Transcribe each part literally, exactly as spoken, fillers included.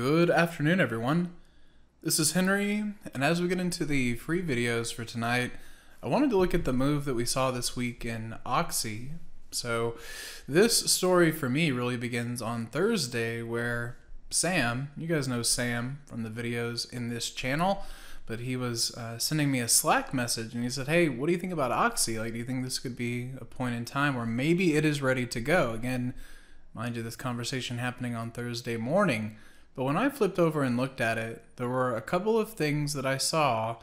Good afternoon, everyone. This is Henry, and as we get into the free videos for tonight, I wanted to look at the move that we saw this week in Oxy. So this story for me really begins on Thursday, where Sam, you guys know Sam from the videos in this channel, but he was uh, sending me a Slack message, and he said, hey, what do you think about Oxy? Like, do you think this could be a point in time where maybe it is ready to go? Again, mind you, this conversation happening on Thursday morning. But when I flipped over and looked at it, there were a couple of things that I saw,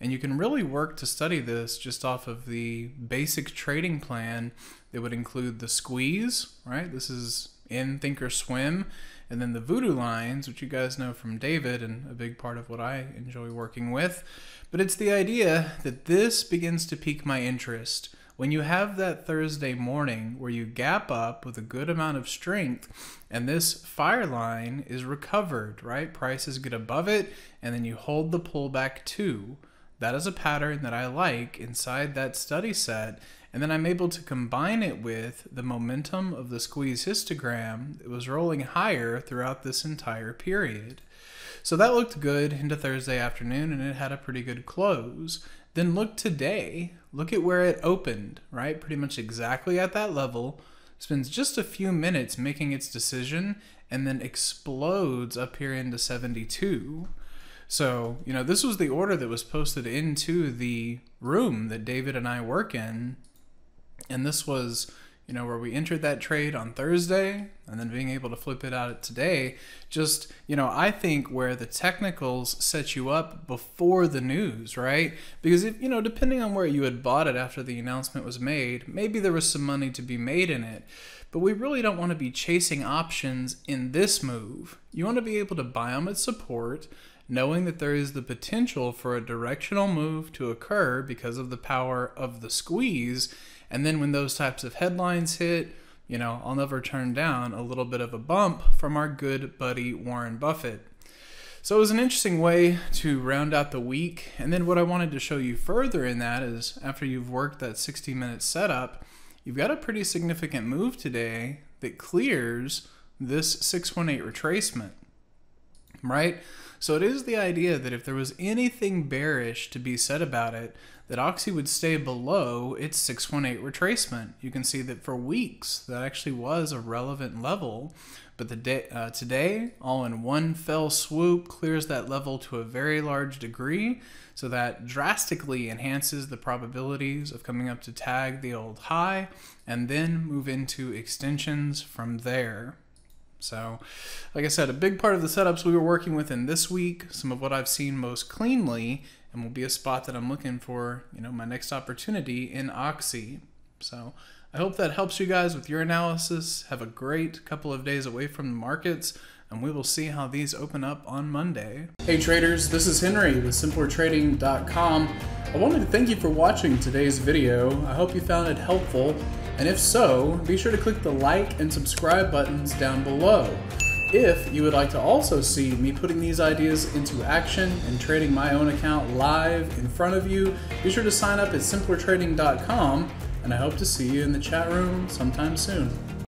and you can really work to study this just off of the basic trading plan that would include the squeeze, right? This is in Thinkorswim, and then the voodoo lines, which you guys know from David and a big part of what I enjoy working with. But it's the idea that this begins to pique my interest. When you have that Thursday morning where you gap up with a good amount of strength and this fire line is recovered, right? Prices get above it and then you hold the pullback too. That is a pattern that I like inside that study set. And then I'm able to combine it with the momentum of the squeeze histogram that was rolling higher throughout this entire period. So that looked good into Thursday afternoon and it had a pretty good close. Then look today, look at where it opened, right? Pretty much exactly at that level, spends just a few minutes making its decision and then explodes up here into seventy-two. So, you know, this was the order that was posted into the room that David and I work in. And this was, you know, where we entered that trade on Thursday and then being able to flip it out today. Just, you know, I think where the technicals set you up before the news, right? Because, if, you know, depending on where you had bought it after the announcement was made, maybe there was some money to be made in it. But we really don't want to be chasing options in this move. You want to be able to buy them at support, knowing that there is the potential for a directional move to occur because of the power of the squeeze. And then when those types of headlines hit, you know, I'll never turn down a little bit of a bump from our good buddy Warren Buffett. So it was an interesting way to round out the week. And then what I wanted to show you further in that is after you've worked that sixty minute setup, you've got a pretty significant move today that clears this six one eight retracement, right? So it is the idea that if there was anything bearish to be said about it, that Oxy would stay below its six one eight retracement. You can see that for weeks, that actually was a relevant level, but the day, uh, today, all in one fell swoop, clears that level to a very large degree, so that drastically enhances the probabilities of coming up to tag the old high, and then move into extensions from there. So, like I said, a big part of the setups we were working with in this week, some of what I've seen most cleanly, and will be a spot that I'm looking for, you know, my next opportunity in Oxy. So, I hope that helps you guys with your analysis. Have a great couple of days away from the markets, and we will see how these open up on Monday. Hey traders, this is Henry with simpler trading dot com. I wanted to thank you for watching today's video. I hope you found it helpful. And if so, be sure to click the like and subscribe buttons down below. If you would like to also see me putting these ideas into action and trading my own account live in front of you, be sure to sign up at simpler trading dot com, and I hope to see you in the chat room sometime soon.